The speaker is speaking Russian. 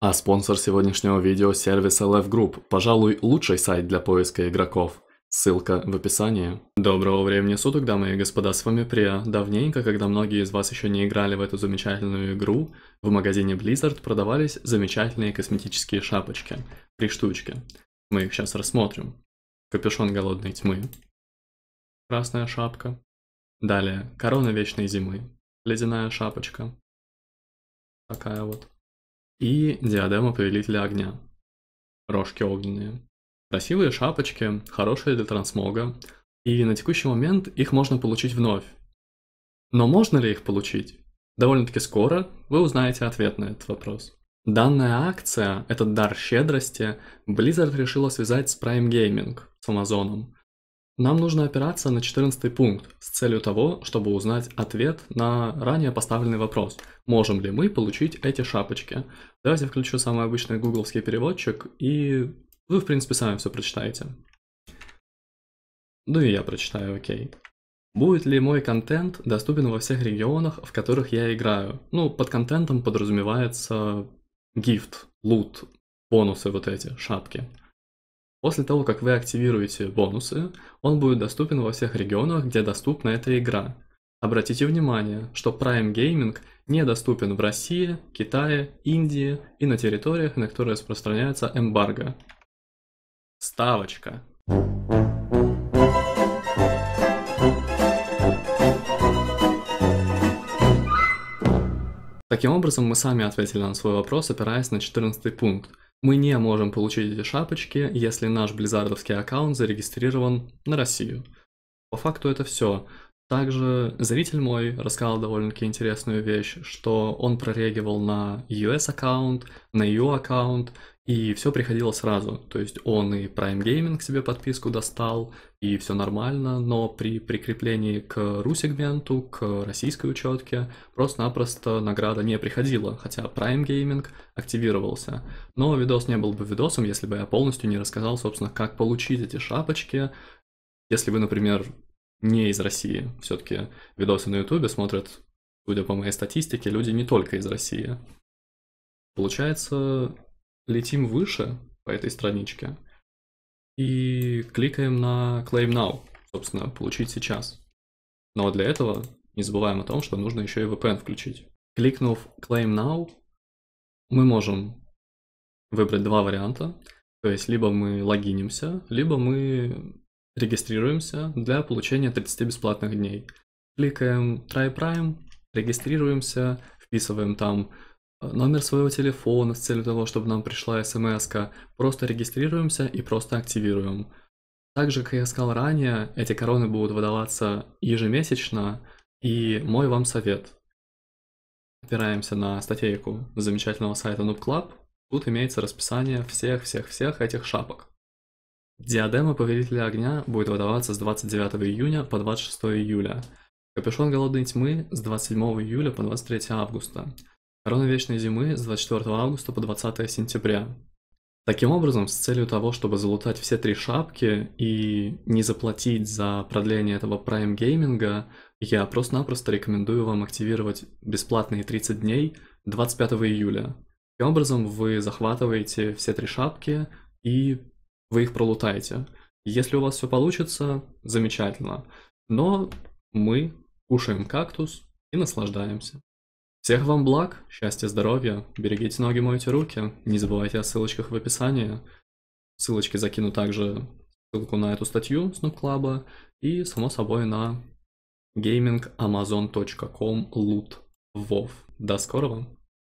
А спонсор сегодняшнего видео — сервис LF Group, пожалуй, лучший сайт для поиска игроков. Ссылка в описании. Доброго времени суток, дамы и господа, с вами Приаа. Давненько, когда многие из вас еще не играли в эту замечательную игру, в магазине Blizzard продавались замечательные косметические шапочки. 3 штучки. Мы их сейчас рассмотрим. Капюшон голодной тьмы. Красная шапка. Далее, корона вечной зимы. Ледяная шапочка. Такая вот. И диадема повелителя огня. Рожки огненные. Красивые шапочки, хорошие для трансмога, и на текущий момент их можно получить вновь. Но можно ли их получить? Довольно-таки скоро вы узнаете ответ на этот вопрос. Данная акция, этот дар щедрости, Blizzard решила связать с Prime Gaming, с Amazon. Нам нужно опираться на 14 пункт с целью того, чтобы узнать ответ на ранее поставленный вопрос. Можем ли мы получить эти шапочки? Давайте включу самый обычный гугловский переводчик и... Вы, в принципе, сами все прочитаете. Ну и я прочитаю, окей. Будет ли мой контент доступен во всех регионах, в которых я играю? Ну, под контентом подразумевается гифт, лут, бонусы вот эти, шапки. После того, как вы активируете бонусы, он будет доступен во всех регионах, где доступна эта игра. Обратите внимание, что Prime Gaming недоступен в России, Китае, Индии и на территориях, на которые распространяется эмбарго. Ставочка. Таким образом, мы сами ответили на свой вопрос, опираясь на 14 пункт. Мы не можем получить эти шапочки, если наш близзардовский аккаунт зарегистрирован на Россию. По факту это все. Также зритель мой рассказал довольно-таки интересную вещь, что он прорегивал на US аккаунт, на EU аккаунт, и все приходило сразу. То есть он и Prime Gaming себе подписку достал, и все нормально, но при прикреплении к RU-сегменту, к российской учетке, просто-напросто награда не приходила, хотя Prime Gaming активировался. Но видос не был бы видосом, если бы я полностью не рассказал, собственно, как получить эти шапочки, если вы, например, не из России. Все-таки видосы на YouTube смотрят, судя по моей статистике, люди не только из России. Получается, летим выше по этой страничке и кликаем на Claim Now, собственно, получить сейчас. Но для этого не забываем о том, что нужно еще и VPN включить. Кликнув Claim Now, мы можем выбрать два варианта. То есть, либо мы логинимся, либо мы... регистрируемся для получения 30 бесплатных дней. Кликаем Try Prime, регистрируемся, вписываем там номер своего телефона с целью того, чтобы нам пришла смс-ка. Просто регистрируемся и просто активируем. Также, как я сказал ранее, эти короны будут выдаваться ежемесячно, и мой вам совет. Опираемся на статейку замечательного сайта Noob Club. Тут имеется расписание всех этих шапок. Диадема повелителя огня будет выдаваться с 29 июня по 26 июля. Капюшон голодной тьмы с 27 июля по 23 августа. Корона вечной зимы с 24 августа по 20 сентября. Таким образом, с целью того, чтобы залутать все 3 шапки и не заплатить за продление этого Prime Gaming, я просто-напросто рекомендую вам активировать бесплатные 30 дней 25 июля. Таким образом, вы захватываете все 3 шапки и... вы их пролутаете. Если у вас все получится, замечательно. Но мы кушаем кактус и наслаждаемся. Всех вам благ, счастья, здоровья, берегите ноги, мойте руки, не забывайте о ссылочках в описании. Ссылочки закину также, ссылку на эту статью с Noob Club и, само собой, на gamingamazon.com/loot. До скорого!